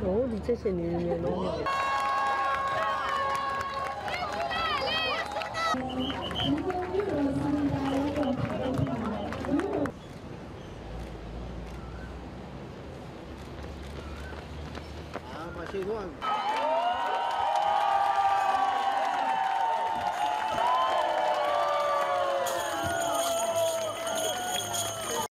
哦，你这些年也弄了。啊，把这段。